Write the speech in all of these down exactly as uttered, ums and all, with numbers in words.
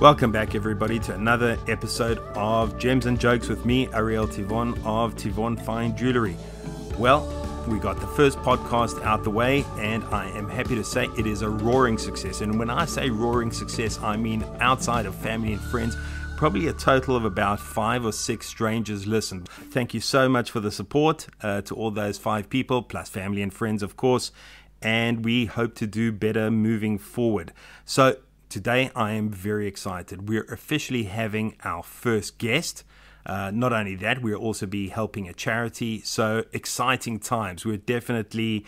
Welcome back everybody to another episode of Gems and Jokes with me, Ariel Tivon of Tivon Fine Jewelry. Well, we got the first podcast out the way, and I am happy to say it is a roaring success. And when I say roaring success, I mean outside of family and friends, probably a total of about five or six strangers listened. Thank you so much for the support uh, to all those five people, plus family and friends, of course. And we hope to do better moving forward. So today I am very excited. We're officially having our first guest. Uh, not only that, we'll also be helping a charity. So exciting times. We're definitely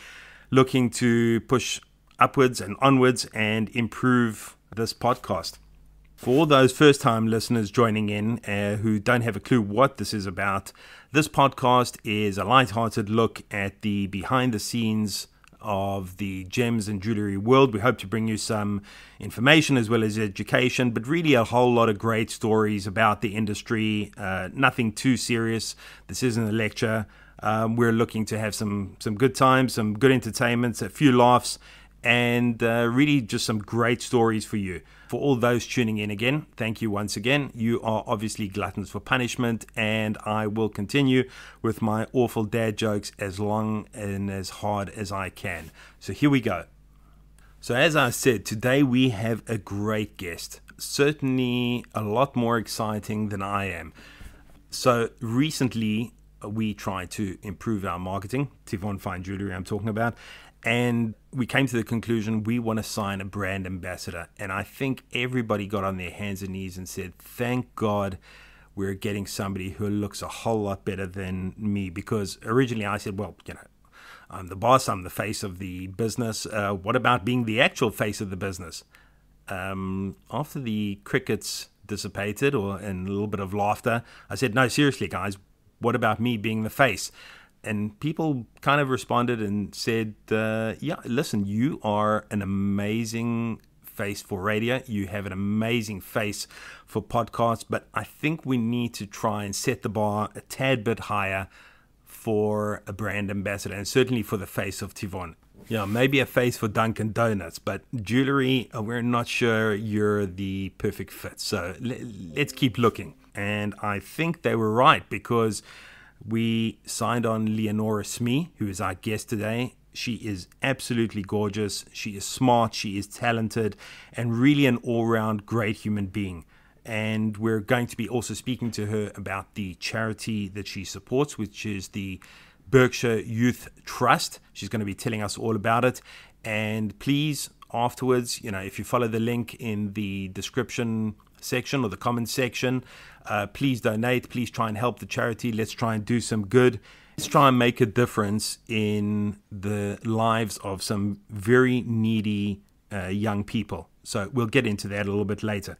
looking to push upwards and onwards and improve this podcast. For all those first-time listeners joining in uh, who don't have a clue what this is about, this podcast is a light-hearted look at the behind-the-scenes of the gems and jewelry world. We hope to bring you some information as well as education, but really a whole lot of great stories about the industry. Uh, nothing too serious. This isn't a lecture. Um, we're looking to have some some good times, some good entertainments, a few laughs, and uh, really just some great stories for you. For all those tuning in again, thank you once again. You are obviously gluttons for punishment, and I will continue with my awful dad jokes as long and as hard as I can. So here we go. So as I said, today we have a great guest, certainly a lot more exciting than I am. So recently we tried to improve our marketing, Tivon Fine Jewelry I'm talking about, and we came to the conclusion we want to sign a brand ambassador. And I think everybody got on their hands and knees and said, thank God we're getting somebody who looks a whole lot better than me. Because originally I said, well, you know, I'm the boss, I'm the face of the business. Uh, what about being the actual face of the business? Um, after the crickets dissipated or and a little bit of laughter, I said, no, seriously, guys, what about me being the face? And people kind of responded and said, uh, yeah, listen, you are an amazing face for radio. You have an amazing face for podcasts. But I think we need to try and set the bar a tad bit higher for a brand ambassador, and certainly for the face of Tivon. Yeah, maybe a face for Dunkin' Donuts, but jewelry, we're not sure you're the perfect fit. So let's keep looking. And I think they were right, because we signed on Leonora Smee, who is our guest today. She is absolutely gorgeous. She is smart. She is talented, and really an all-round great human being. And we're going to be also speaking to her about the charity that she supports, which is the Berkshire Youth Trust. She's going to be telling us all about it. And please, afterwards, you know, if you follow the link in the description section or the comments section, uh, please donate. Please try and help the charity. Let's try and do some good. Let's try and make a difference in the lives of some very needy uh, young people. So we'll get into that a little bit later.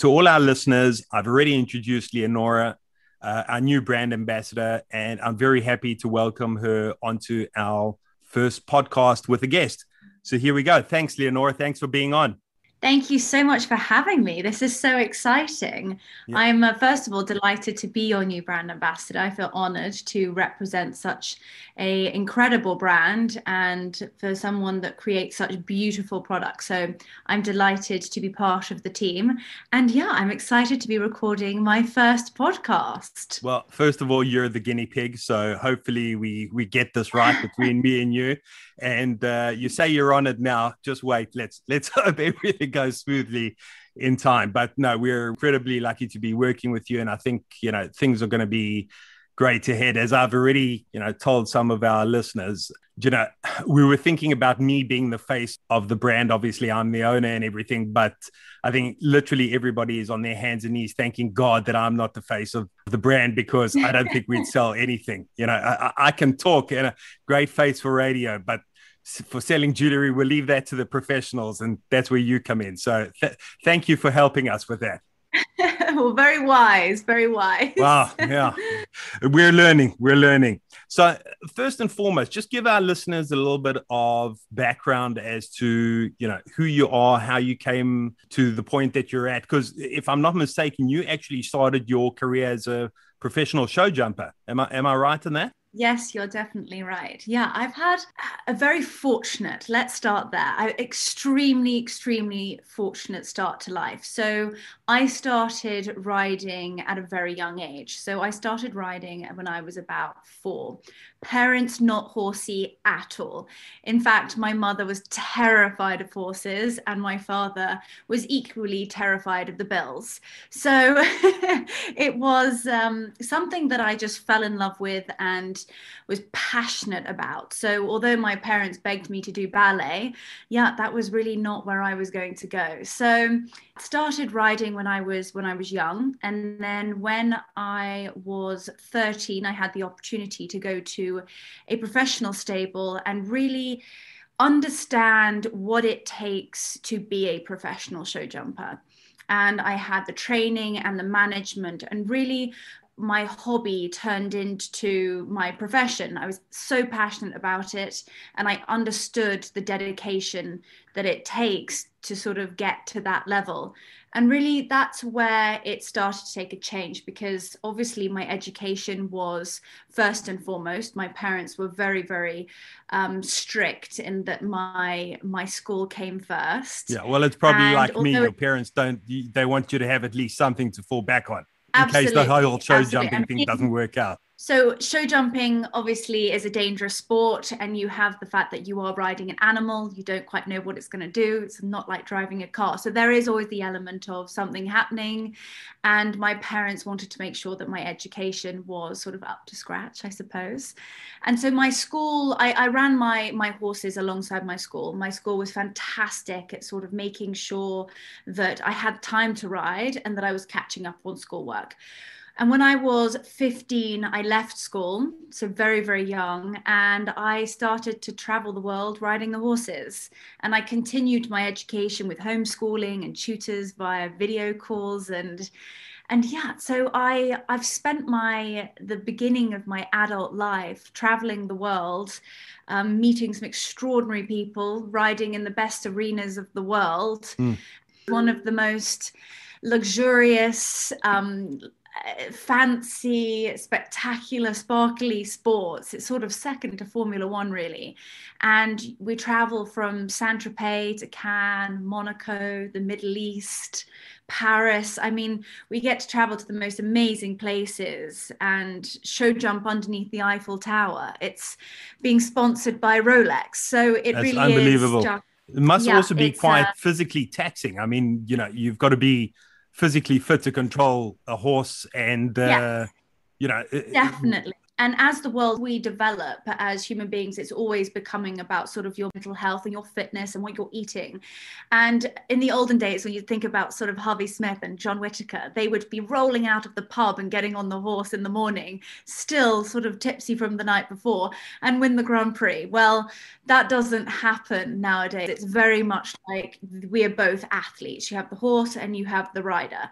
To all our listeners, I've already introduced Leonora, uh, our new brand ambassador, and I'm very happy to welcome her onto our first podcast with a guest. So here we go. Thanks, Leonora. Thanks for being on. Thank you so much for having me. This is so exciting. Yeah. I'm, uh, first of all, delighted to be your new brand ambassador. I feel honored to represent such an incredible brand and for someone that creates such beautiful products. So I'm delighted to be part of the team. And yeah, I'm excited to be recording my first podcast. Well, first of all, you're the guinea pig. So hopefully we, we get this right between me and you. And uh, you say you're on it now. Just wait. Let's, let's hope everything goes smoothly in time. But no, we're incredibly lucky to be working with you. And I think, you know, things are going to be great ahead. As I've already, you know, told some of our listeners, you know, we were thinking about me being the face of the brand. Obviously, I'm the owner and everything. But I think literally everybody is on their hands and knees thanking God that I'm not the face of the brand, because I don't think we'd sell anything. You know, I, I can talk and a great face for radio, but for selling jewelry, we'll leave that to the professionals. And that's where you come in. So th- thank you for helping us with that. Well, very wise, very wise. Wow, yeah. We're learning, we're learning. So first and foremost, just give our listeners a little bit of background as to, you know, who you are, how you came to the point that you're at. Because if I'm not mistaken, you actually started your career as a professional show jumper. Am I, am I right in that? Yes, you're definitely right. Yeah, I've had a very fortunate, let's start there, I, extremely, extremely fortunate start to life. So I started riding at a very young age. So I started riding when I was about four. Parents not horsey at all. In fact, my mother was terrified of horses and my father was equally terrified of the bills. So it was um, something that I just fell in love with and was passionate about. So although my parents begged me to do ballet, yeah, that was really not where I was going to go. So I started riding when I was when I was young. And then when I was thirteen, I had the opportunity to go to a professional stable and really understand what it takes to be a professional show jumper. And I had the training and the management, and really my hobby turned into my profession. I was so passionate about it, and I understood the dedication that it takes to sort of get to that level. And really that's where it started to take a change, because obviously my education was first and foremost. My parents were very, very um, strict in that my my school came first. Yeah, well, it's probably and like me. Your parents don't, they want you to have at least something to fall back on. In absolutely. Case the whole show absolutely. Jumping I mean, thing doesn't work out. So show jumping obviously is a dangerous sport, and you have the fact that you are riding an animal. You don't quite know what it's going to do. It's not like driving a car. So there is always the element of something happening. And my parents wanted to make sure that my education was sort of up to scratch, I suppose. And so my school, I, I ran my, my horses alongside my school. My school was fantastic at sort of making sure that I had time to ride and that I was catching up on schoolwork. And when I was fifteen, I left school, so very, very young, and I started to travel the world riding the horses. And I continued my education with homeschooling and tutors via video calls. And and yeah, so I, I've spent my the beginning of my adult life traveling the world, um, meeting some extraordinary people, riding in the best arenas of the world. Mm. One of the most luxurious, um fancy, spectacular, sparkly sports. It's sort of second to Formula One, really. And we travel from Saint-Tropez to Cannes, Monaco, the Middle East, Paris. I mean, we get to travel to the most amazing places and show jump underneath the Eiffel Tower. It's being sponsored by Rolex. So it That's really unbelievable. Is just, it must yeah, also be quite uh, physically taxing. I mean, you know, you've got to be physically fit to control a horse and, uh, yeah, you know. Definitely. And as the world we develop as human beings, it's always becoming about sort of your mental health and your fitness and what you're eating. And in the olden days, when you think about sort of Harvey Smith and John Whitaker, they would be rolling out of the pub and getting on the horse in the morning, still sort of tipsy from the night before, and win the Grand Prix. Well, that doesn't happen nowadays. It's very much like we are both athletes. You have the horse and you have the rider.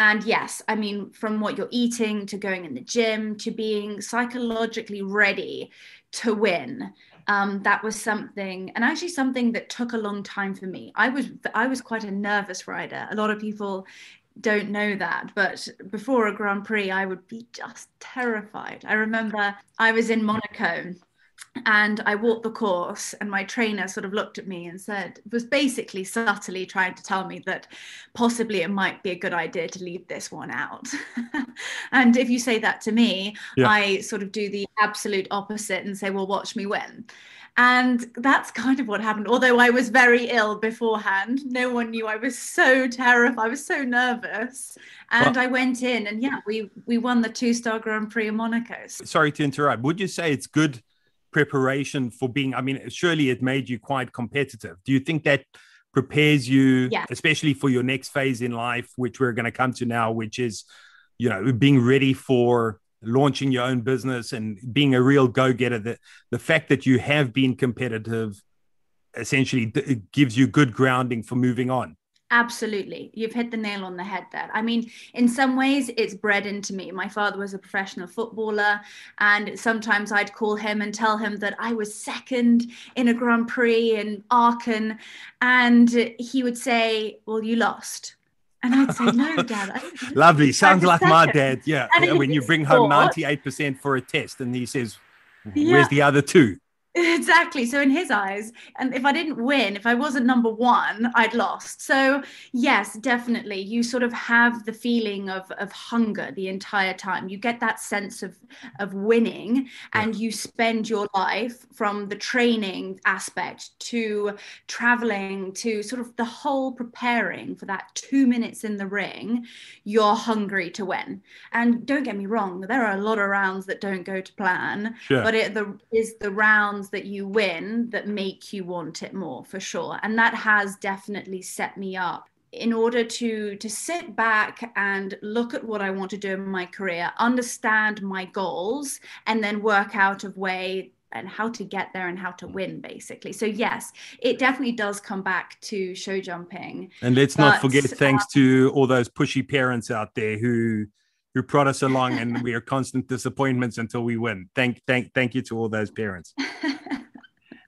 And yes, I mean, from what you're eating to going in the gym to being psychologically ready to win, um, that was something, and actually something that took a long time for me. I was I was quite a nervous rider. A lot of people don't know that, but before a Grand Prix, I would be just terrified. I remember I was in Monaco and I walked the course, and my trainer sort of looked at me and said, was basically subtly trying to tell me that possibly it might be a good idea to leave this one out. And if you say that to me, yeah. I sort of do the absolute opposite and say, well, watch me win. And that's kind of what happened. Although I was very ill beforehand, no one knew. I was so terrified. I was so nervous. And well, I went in and yeah, we, we won the two-star Grand Prix in Monaco. Sorry to interrupt. Would you say it's good preparation for being, I mean, surely it made you quite competitive. Do you think that prepares you, yeah. especially for your next phase in life, which we're going to come to now, which is, you know, being ready for launching your own business and being a real go-getter? The, the fact that you have been competitive essentially d- gives you good grounding for moving on. Absolutely. You've hit the nail on the head there. I mean, in some ways, it's bred into me. My father was a professional footballer, and sometimes I'd call him and tell him that I was second in a Grand Prix in Aachen, and he would say, well, you lost. And I'd say, no, Dad. I didn't. Lovely. Sounds like my dad. Yeah. yeah when you bring home ninety-eight percent for a test and he says, Yeah. Where's the other two? Exactly. So in his eyes, and if I didn't win, if I wasn't number one, I'd lost. So yes, definitely. You sort of have the feeling of, of hunger the entire time. You get that sense of, of winning, and you spend your life, from the training aspect to traveling to sort of the whole preparing for that two minutes in the ring, you're hungry to win. And don't get me wrong, there are a lot of rounds that don't go to plan, sure. but it the, is the rounds that you win that make you want it more, for sure. And that has definitely set me up in order to to sit back and look at what I want to do in my career, understand my goals, and then work out a way and how to get there and how to win, basically. So yes, it definitely does come back to show jumping. And let's but, not forget, thanks um, to all those pushy parents out there who who brought us along, and we are constant disappointments until we win. Thank, thank, thank you to all those parents.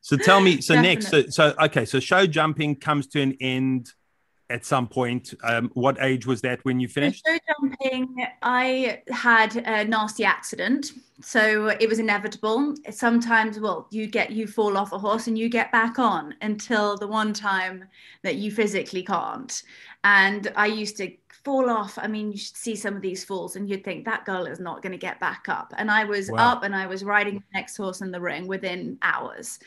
So tell me, so Definitely. next, so, so, okay, so show jumping comes to an end at some point. Um, what age was that when you finished? So show jumping, I had a nasty accident. So it was inevitable. Sometimes, well, you get, you fall off a horse and you get back on until the one time that you physically can't. And I used to fall off. I mean, you should see some of these falls and you'd think that girl is not going to get back up. And I was wow. up and I was riding the next horse in the ring within hours.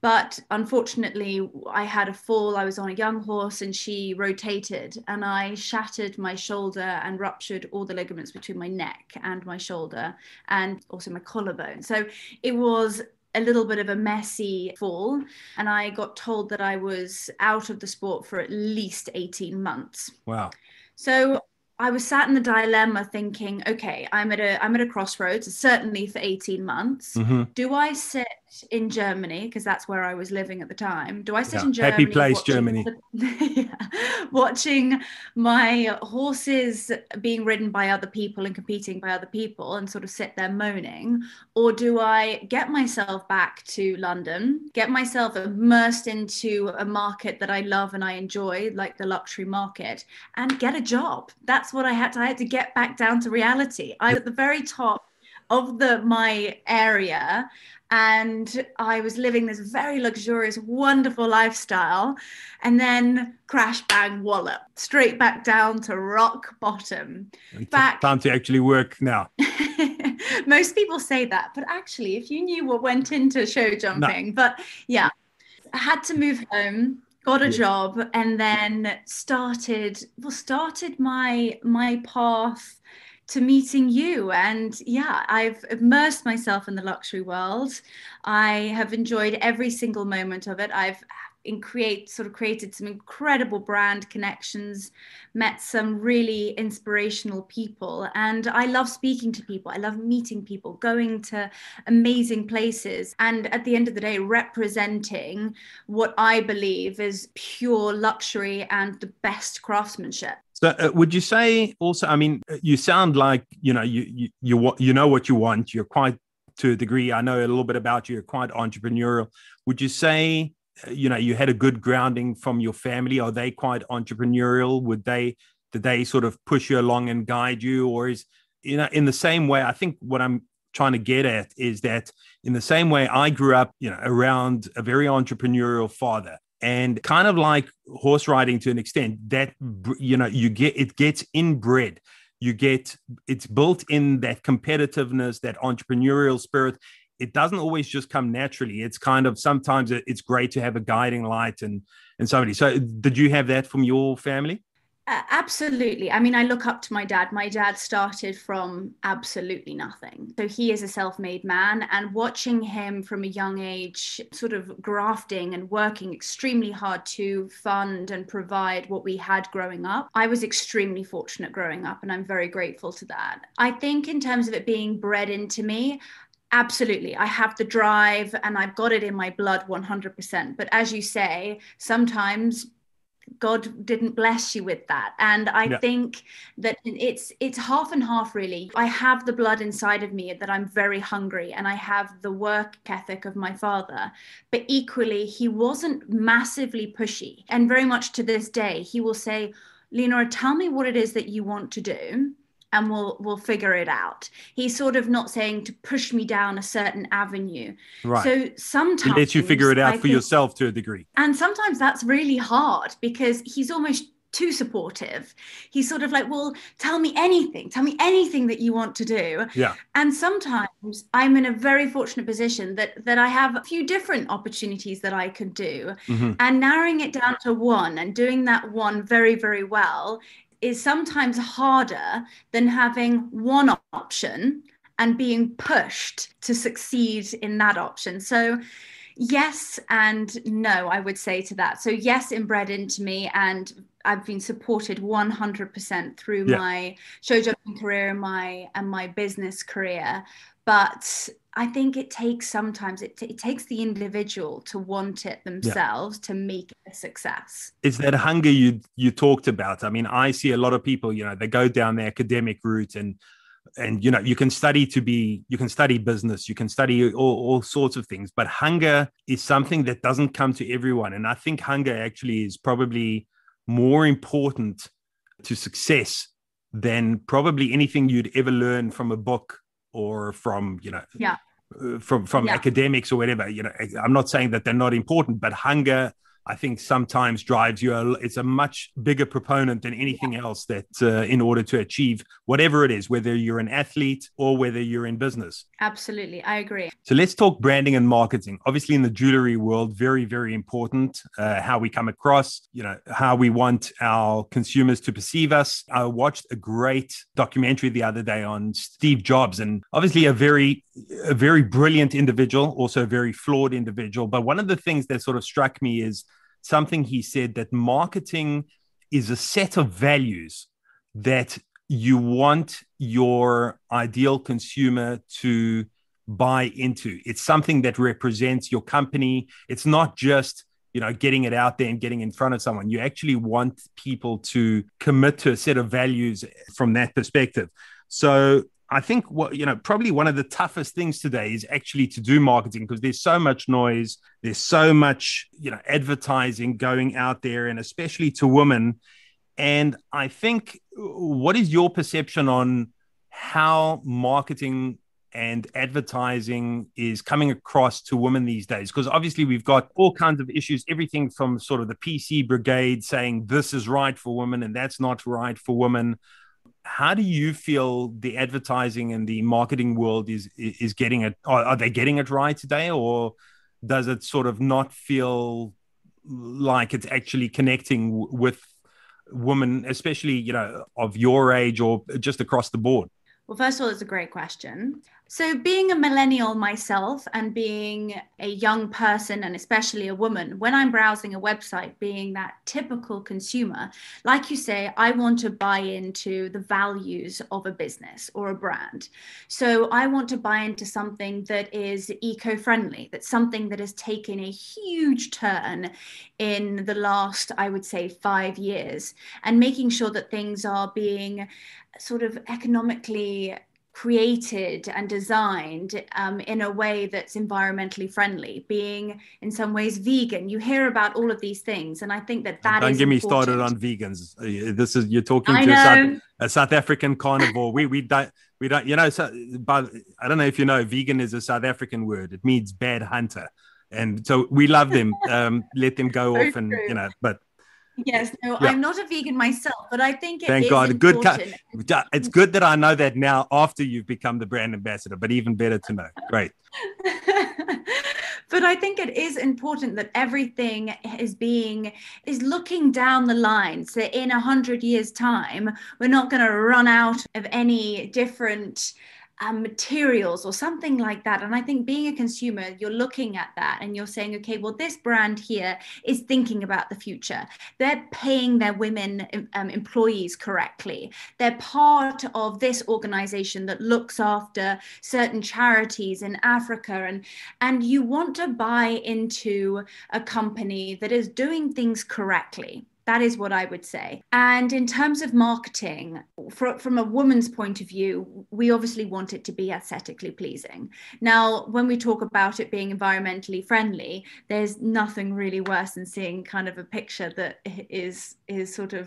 But unfortunately, I had a fall. I was on a young horse and she rotated, and I shattered my shoulder and ruptured all the ligaments between my neck and my shoulder, and also my collarbone. So it was a little bit of a messy fall. And I got told that I was out of the sport for at least eighteen months. Wow. So I was sat in the dilemma thinking, okay, I'm at a I'm at a crossroads, certainly for eighteen months. Mm-hmm. Do I sit in Germany, because that's where I was living at the time, do I sit yeah. in Germany? Happy place, watching Germany. The, yeah, watching my horses being ridden by other people and competing by other people and sort of sit there moaning? Or do I get myself back to London, get myself immersed into a market that I love and I enjoy, like the luxury market, and get a job? That's what I had to, I had to get back down to reality. I was at the very top of the my area, and I was living this very luxurious, wonderful lifestyle, and then crash, bang, wallop, straight back down to rock bottom. Back- time to actually work now. Most people say that, but actually, if you knew what went into show jumping, no. but yeah, I had to move home, got a yeah. job, and then started, well, started my my path to meeting you. And yeah, I've immersed myself in the luxury world. I have enjoyed every single moment of it. I've in create sort of created some incredible brand connections, met some really inspirational people. And I love speaking to people. I love meeting people, going to amazing places. And at the end of the day, representing what I believe is pure luxury and the best craftsmanship. So uh, would you say also, I mean, you sound like, you know, you, you you you know what you want. You're quite, to a degree, I know a little bit about you, you're quite entrepreneurial. Would you say, you know, you had a good grounding from your family? Are they quite entrepreneurial? Would they, did they sort of push you along and guide you? Or is, you know, in the same way, I think what I'm trying to get at is that in the same way I grew up, you know, around a very entrepreneurial father. And kind of like horse riding to an extent, that, you know, you get, it gets inbred, you get, it's built in, that competitiveness, that entrepreneurial spirit. It doesn't always just come naturally. It's kind of, sometimes it's great to have a guiding light and, and somebody. So did you have that from your family? Uh, absolutely. I mean, I look up to my dad. My dad started from absolutely nothing. So he is a self-made man, and watching him from a young age, sort of grafting and working extremely hard to fund and provide what we had growing up. I was extremely fortunate growing up, and I'm very grateful to that. I think in terms of it being bred into me, absolutely. I have the drive and I've got it in my blood one hundred percent. But as you say, sometimes God didn't bless you with that. And I yeah. think that it's it's half and half, really. I have the blood inside of me that I'm very hungry, and I have the work ethic of my father. But equally, he wasn't massively pushy. And very much to this day, he will say, Leonora, tell me what it is that you want to do. and we'll we'll figure it out. He's sort of not saying to push me down a certain avenue. Right. So sometimes he lets you figure it out I for think, yourself to a degree. And sometimes that's really hard because he's almost too supportive. He's sort of like, well, tell me anything, tell me anything that you want to do. Yeah. And sometimes I'm in a very fortunate position that that I have a few different opportunities that I can do. Mm-hmm. And narrowing it down to one and doing that one very, very well is sometimes harder than having one option and being pushed to succeed in that option. So yes and no, I would say to that. So yes, inbred into me, and I've been supported one hundred percent through yeah. my show jumping career and my and my business career. But I think it takes sometimes it, t- it takes the individual to want it themselves yeah. to make it a success. It's that hunger you you talked about. I mean, I see a lot of people, you know, they go down the academic route and and you know, you can study to be, you can study business, you can study all, all sorts of things, but hunger is something that doesn't come to everyone. And I think hunger actually is probably more important to success than probably anything you'd ever learn from a book or from, you know, yeah. from, from yeah. academics or whatever. You know, I'm not saying that they're not important, but hunger, I think, sometimes drives you. A, it's a much bigger proponent than anything yeah. else that uh, in order to achieve whatever it is, whether you're an athlete or whether you're in business. Absolutely. I agree. So let's talk branding and marketing. Obviously, in the jewelry world, very, very important, uh, how we come across, you know, how we want our consumers to perceive us. I watched a great documentary the other day on Steve Jobs, and obviously a very, a very brilliant individual, also a very flawed individual. But one of the things that sort of struck me is something he said, that marketing is a set of values that you want your ideal consumer to buy into. It's something that represents your company. It's not just, you know, getting it out there and getting in front of someone. You actually want people to commit to a set of values from that perspective. So I think, what, you know, probably one of the toughest things today is actually to do marketing, because there's so much noise, there's so much, you know, advertising going out there, and especially to women. And I think, what is your perception on how marketing and advertising is coming across to women these days? Because obviously we've got all kinds of issues, everything from sort of the P C brigade saying this is right for women and that's not right for women. How do you feel the advertising and the marketing world is is getting it? Are, are they getting it right today, or does it sort of not feel like it's actually connecting w- with women, especially, you know, of your age or just across the board? Well, first of all, it's a great question. So being a millennial myself and being a young person, and especially a woman, when I'm browsing a website, being that typical consumer, like you say, I want to buy into the values of a business or a brand. So I want to buy into something that is eco-friendly, that's something that has taken a huge turn in the last, I would say, five years, and making sure that things are being sort of economically created and designed um, in a way that's environmentally friendly, being in some ways vegan. You hear about all of these things, and I think that that don't is don't get me important. Started on vegans. This is, you're talking I to a South, a South African carnivore. we we don't we don't you know. So, but I don't know if you know, vegan is a South African word. It means bad hunter, and so we love them. um, let them go so off, and true. You know, but. Yes, no, yeah. I'm not a vegan myself, but I think it Thank is God. Important. Good co- it's good that I know that now after you've become the brand ambassador, but even better to know. Great. But I think it is important that everything is being, is looking down the line. So in a hundred years time, we're not going to run out of any different Um, materials or something like that. And I think being a consumer, you're looking at that and you're saying, okay, well, this brand here is thinking about the future. They're paying their women um, employees correctly. They're part of this organization that looks after certain charities in Africa. And, and you want to buy into a company that is doing things correctly. That is what I would say. And in terms of marketing, for, from a woman's point of view, we obviously want it to be aesthetically pleasing. Now, when we talk about it being environmentally friendly, there's nothing really worse than seeing kind of a picture that is is sort of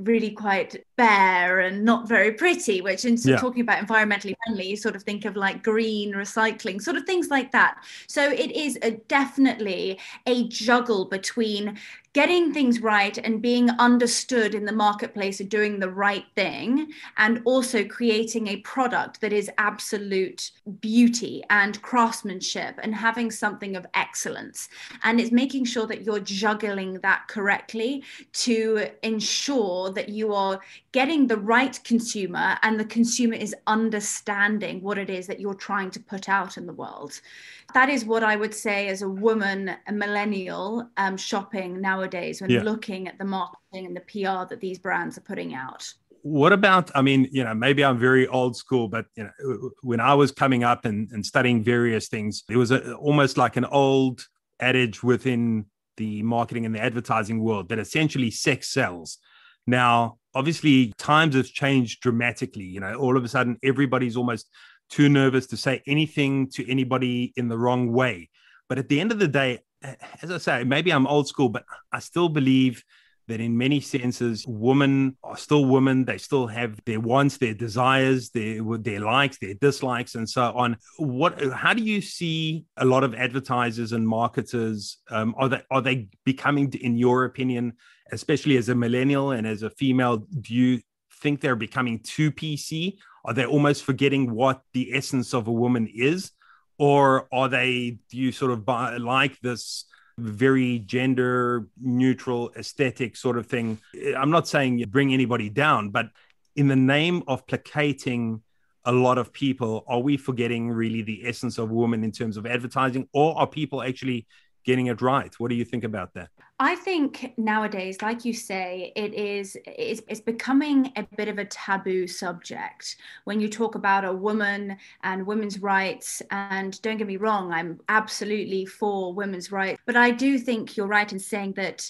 really quite bare and not very pretty, which in yeah. talking about environmentally friendly, you sort of think of like green recycling, sort of things like that. So it is a, definitely a juggle between getting things right and being understood in the marketplace and doing the right thing, and also creating a product that is absolute beauty and craftsmanship and having something of excellence. And it's making sure that you're juggling that correctly to ensure that you are getting the right consumer and the consumer is understanding what it is that you're trying to put out in the world. That is what I would say as a woman, a millennial, um, shopping nowadays. Days when yeah. looking at the marketing and the P R that these brands are putting out. What about, I mean, you know, maybe I'm very old school, but you know, when I was coming up and, and studying various things, it was a, almost like an old adage within the marketing and the advertising world that essentially sex sells. Now, obviously, times have changed dramatically. You know, all of a sudden, everybody's almost too nervous to say anything to anybody in the wrong way. But at the end of the day, as I say, maybe I'm old school, but I still believe that in many senses, women are still women. They still have their wants, their desires, their their likes, their dislikes, and so on. What? How do you see a lot of advertisers and marketers? Um, are they are they becoming, in your opinion, especially as a millennial and as a female, do you think they're becoming too P C? Are they almost forgetting what the essence of a woman is? Or are they, do you sort of buy, like this very gender neutral aesthetic sort of thing? I'm not saying you bring anybody down, but in the name of placating a lot of people, are we forgetting really the essence of women in terms of advertising, or are people actually getting it right? What do you think about that? I think nowadays, like you say, it is it's, it's becoming a bit of a taboo subject when you talk about a woman and women's rights. And don't get me wrong, I'm absolutely for women's rights. But I do think you're right in saying that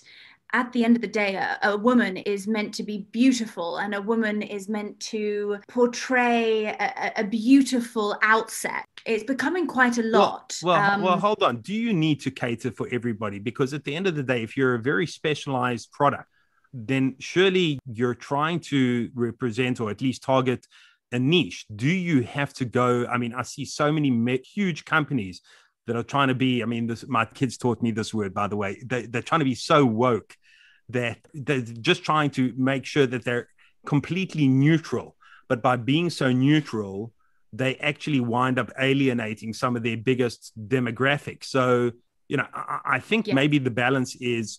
at the end of the day, a, a woman is meant to be beautiful, and a woman is meant to portray a, a beautiful outset. It's becoming quite a lot. Well, well, um, well, hold on. Do you need to cater for everybody? Because at the end of the day, if you're a very specialized product, then surely you're trying to represent or at least target a niche. Do you have to go? I mean, I see so many me- huge companies that are trying to be, I mean, this, my kids taught me this word, by the way, they, they're trying to be so woke that they're just trying to make sure that they're completely neutral. But by being so neutral, they actually wind up alienating some of their biggest demographics. So, you know, I, I think yeah. maybe the balance is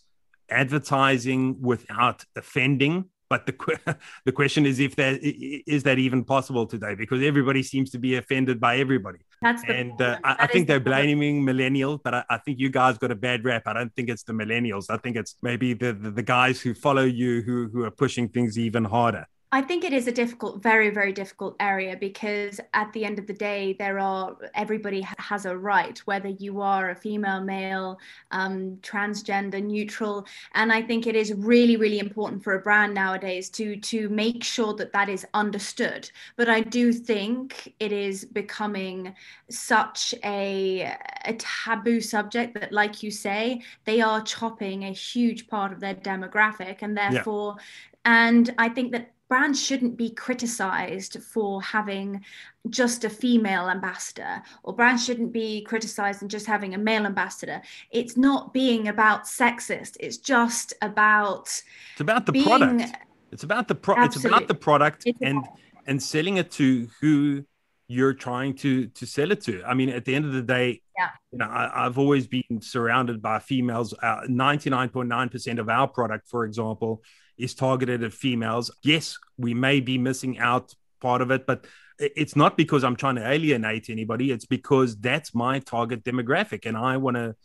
advertising without offending. But the qu- the question is, if that is that even possible today? Because everybody seems to be offended by everybody. That's the and uh, I, that I think they're the blaming millennials, but I, I think you guys got a bad rap. I don't think it's the millennials. I think it's maybe the the, the guys who follow you who who are pushing things even harder. I think it is a difficult, very, very difficult area, because at the end of the day, there are, everybody has a right, whether you are a female, male, um, transgender, neutral. And I think it is really, really important for a brand nowadays to, to make sure that that is understood. But I do think it is becoming such a, a taboo subject that, like you say, they are chopping a huge part of their demographic, and therefore, yeah. and I think that brands shouldn't be criticized for having just a female ambassador, or brands shouldn't be criticized and just having a male ambassador. It's not being about sexist. It's just about it's about the being, product. It's about the pro- It's about the product it's and about- and selling it to who you're trying to to sell it to. I mean, at the end of the day, yeah. you know, I, I've always been surrounded by females. Uh, ninety-nine point nine percent of our product, for example, is targeted at females. Yes, we may be missing out part of it, but it's not because I'm trying to alienate anybody. It's because that's my target demographic, and I want to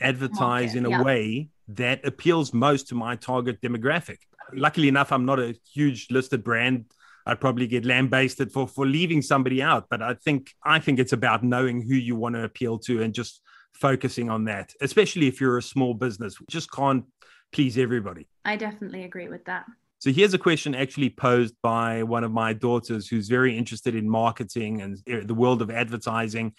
advertise okay, in a yeah. way that appeals most to my target demographic. Luckily enough, I'm not a huge listed brand. I'd probably get lambasted for, for leaving somebody out. But I think I think it's about knowing who you want to appeal to and just focusing on that, especially if you're a small business. Just can't please everybody. I definitely agree with that. So here's a question actually posed by one of my daughters who's very interested in marketing and the world of advertising.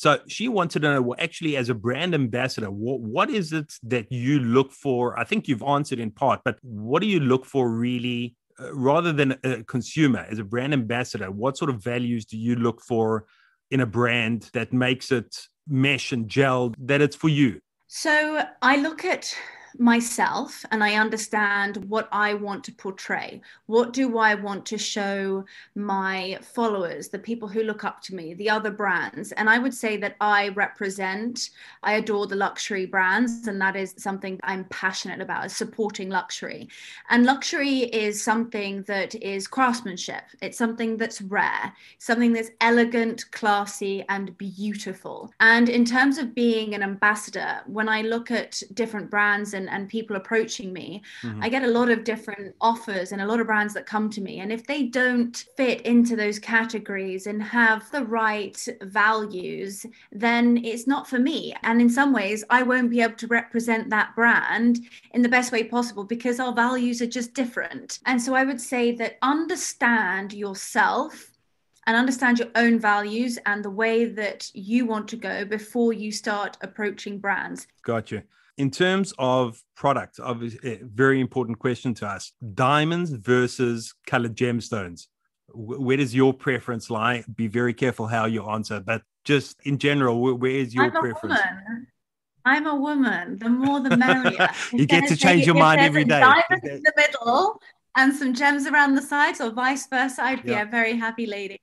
So she wanted to know, well, actually, as a brand ambassador, what, what is it that you look for? I think you've answered in part, but what do you look for really, uh, rather than a consumer, as a brand ambassador, what sort of values do you look for in a brand that makes it mesh and gel, that it's for you? So I look at myself and I understand what I want to portray. What do I want to show my followers, the people who look up to me, the other brands? And I would say that I represent, I adore the luxury brands, and that is something I'm passionate about, is supporting luxury. And luxury is something that is craftsmanship. It's something that's rare, something that's elegant, classy, and beautiful. And in terms of being an ambassador, when I look at different brands and and people approaching me, mm-hmm. I get a lot of different offers and a lot of brands that come to me. And if they don't fit into those categories and have the right values, then it's not for me. And in some ways, I won't be able to represent that brand in the best way possible because our values are just different. And so I would say that understand yourself and understand your own values and the way that you want to go before you start approaching brands. Gotcha. In terms of product, obviously a very important question to us, diamonds versus colored gemstones. Where does your preference lie? Be very careful how you answer, but just in general, where is your I'm a preference? Woman. I'm a woman. The more the merrier. you if get to change your mind every day. Diamonds in the middle and some gems around the sides, or vice versa, I'd be yeah. a very happy lady.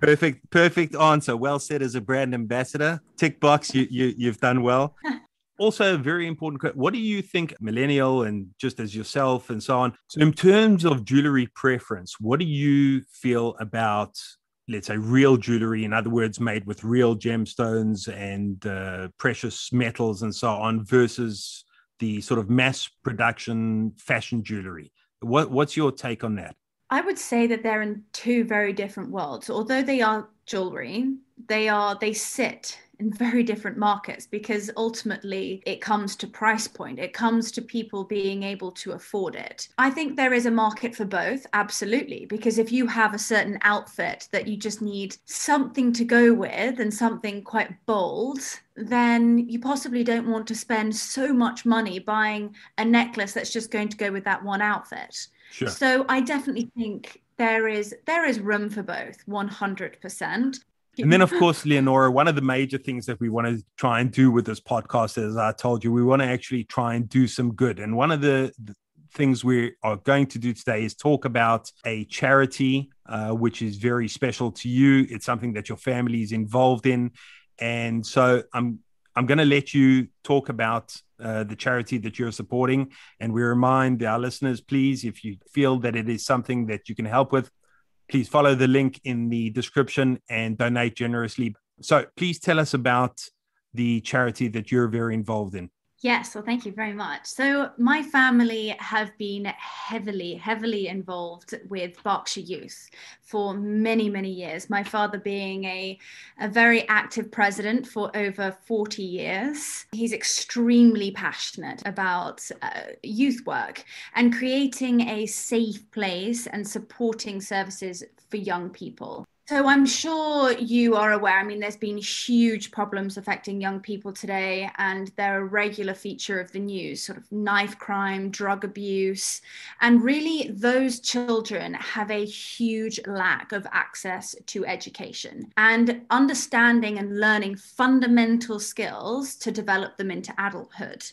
perfect, perfect answer. Well said as a brand ambassador. Tick box, you, you, you've done well. Also, a very important question. What do you think, millennial and just as yourself and so on, so in terms of jewelry preference, what do you feel about, let's say, real jewelry, in other words, made with real gemstones and uh, precious metals and so on, versus the sort of mass production fashion jewelry? What, what's your take on that? I would say that they're in two very different worlds. Although they are jewelry, they are they sit in very different markets, because ultimately it comes to price point. It comes to people being able to afford it. I think there is a market for both, absolutely, because if you have a certain outfit that you just need something to go with and something quite bold, then you possibly don't want to spend so much money buying a necklace that's just going to go with that one outfit. Sure. So I definitely think there is there is room for both, one hundred percent. And then, of course, Leonora, one of the major things that we want to try and do with this podcast, as I told you, we want to actually try and do some good. And one of the, the things we are going to do today is talk about a charity, uh, which is very special to you. It's something that your family is involved in. And so I'm I'm going to let you talk about uh, the charity that you're supporting. And we remind our listeners, please, if you feel that it is something that you can help with, please follow the link in the description and donate generously. So please tell us about the charity that you're very involved in. Yes, well, thank you very much. So my family have been heavily, heavily involved with Berkshire Youth for many, many years. My father being a, a very active president for over forty years. He's extremely passionate about uh, youth work and creating a safe place and supporting services for young people. So I'm sure you are aware, I mean, there's been huge problems affecting young people today, and they're a regular feature of the news, sort of knife crime, drug abuse. And really, those children have a huge lack of access to education and understanding and learning fundamental skills to develop them into adulthood.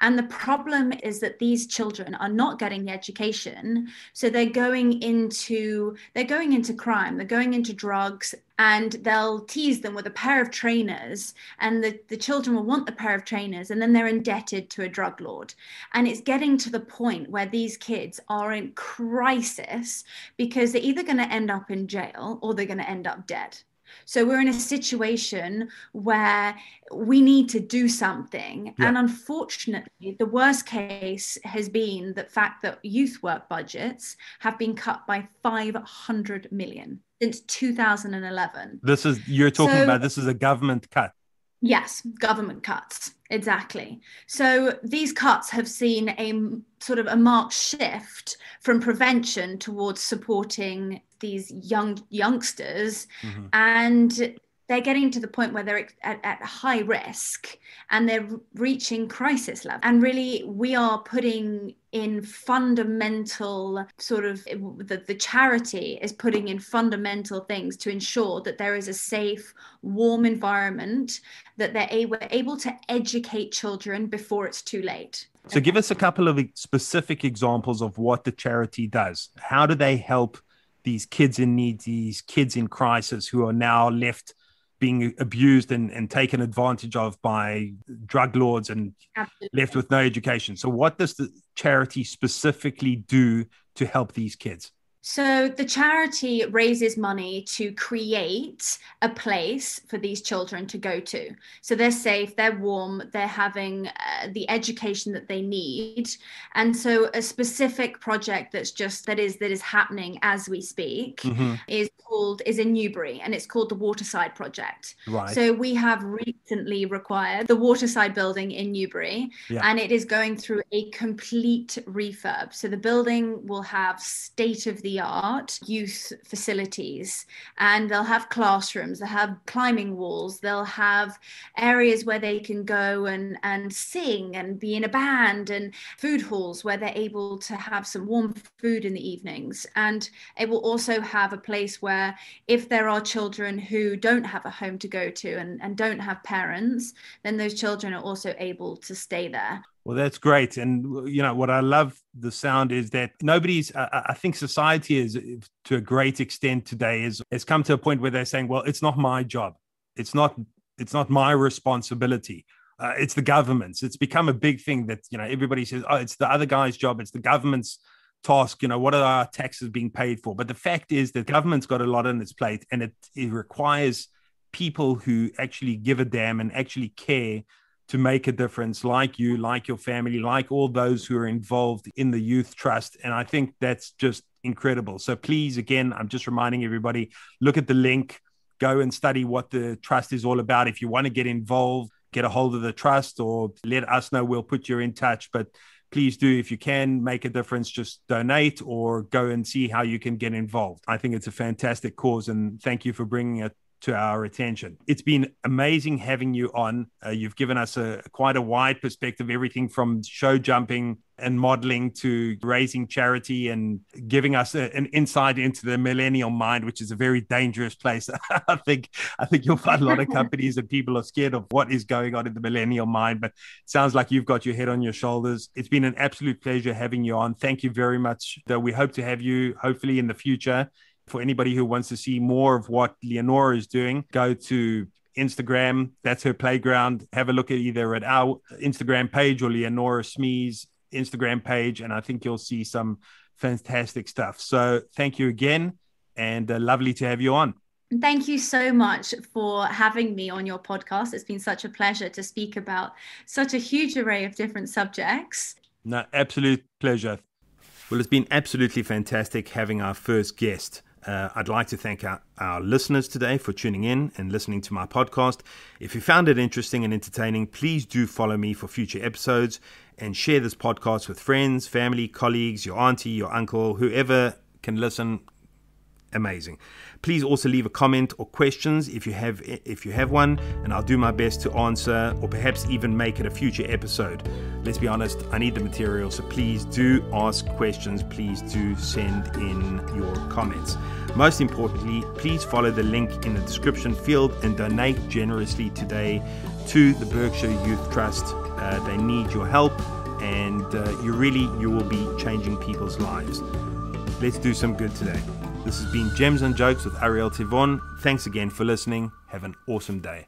And the problem is that these children are not getting the education. So they're going into, they're going into crime, they're going into drugs, and they'll tease them with a pair of trainers, and the, the children will want the pair of trainers, and then they're indebted to a drug lord. And it's getting to the point where these kids are in crisis because they're either going to end up in jail or they're going to end up dead. So we're in a situation where we need to do something. Yeah. And unfortunately, the worst case has been the fact that youth work budgets have been cut by five hundred million since two thousand eleven. This is, you're talking so, about, this is a government cut. Yes, government cuts. Exactly. So these cuts have seen a sort of a marked shift from prevention towards supporting these young youngsters. Mm-hmm. And they're getting to the point where they're at, at high risk and they're reaching crisis level. And really, we are putting in fundamental sort of, the, the charity is putting in fundamental things to ensure that there is a safe, warm environment, that they're able, able to educate children before it's too late. So give us a couple of specific examples of what the charity does. How do they help these kids in need, these kids in crisis who are now left being abused and, and taken advantage of by drug lords and Absolutely. Left with no education? So what does the charity specifically do to help these kids? So the charity raises money to create a place for these children to go to. So they're safe, they're warm, they're having uh, the education that they need. And so a specific project that's just, that is, that is happening as we speak mm-hmm. is called, is in Newbury, and it's called the Waterside Project. Right. So we have recently acquired the Waterside building in Newbury yeah. and it is going through a complete refurb. So the building will have state of the art youth facilities, and they'll have classrooms, they'll have climbing walls, they'll have areas where they can go and and sing and be in a band, and food halls where they're able to have some warm food in the evenings. And it will also have a place where, if there are children who don't have a home to go to and, and don't have parents, then those children are also able to stay there. Well, that's great. And, you know, what I love the sound is that nobody's, uh, I think society is, to a great extent today, is has come to a point where they're saying, well, it's not my job. It's not, it's not my responsibility. Uh, it's the government's. It's become a big thing that, you know, everybody says, oh, it's the other guy's job. It's the government's task. You know, what are our taxes being paid for? But the fact is that government's got a lot on its plate, and it, it requires people who actually give a damn and actually care to make a difference, like you, like your family, like all those who are involved in the Youth Trust. And I think that's just incredible. So please, again, I'm just reminding everybody, look at the link, go and study what the trust is all about. If you want to get involved, get a hold of the trust or let us know, we'll put you in touch. But please do, if you can make a difference, just donate or go and see how you can get involved. I think it's a fantastic cause, and thank you for bringing it to our attention. It's been amazing having you on. Uh, you've given us a quite a wide perspective, everything from show jumping and modeling to raising charity, and giving us a, an insight into the millennial mind, which is a very dangerous place. I think I think you'll find a lot of companies and people are scared of what is going on in the millennial mind, but it sounds like you've got your head on your shoulders. It's been an absolute pleasure having you on. Thank you very much. Though we hope to have you hopefully in the future. For anybody who wants to see more of what Leonora is doing, go to Instagram. That's her playground. Have a look at either at our Instagram page or Leonora Smee's Instagram page, and I think you'll see some fantastic stuff. So thank you again, and uh, lovely to have you on. Thank you so much for having me on your podcast. It's been such a pleasure to speak about such a huge array of different subjects. No, absolute pleasure. Well, it's been absolutely fantastic having our first guest. Uh, I'd like to thank our, our listeners today for tuning in and listening to my podcast. If you found it interesting and entertaining, please do follow me for future episodes and share this podcast with friends, family, colleagues, your auntie, your uncle, whoever can listen. Amazing. Please also leave a comment or questions if you have if you have one, and I'll do my best to answer, or perhaps even make it a future episode. Let's be honest, I need the material, so please do ask questions, please do send in your comments. Most importantly, please follow the link in the description field and donate generously today to the Berkshire Youth Trust. Uh, they need your help, and uh, you really you will be changing people's lives. Let's do some good today. This has been Gems and Jokes with Ariel Tivon. Thanks again for listening. Have an awesome day.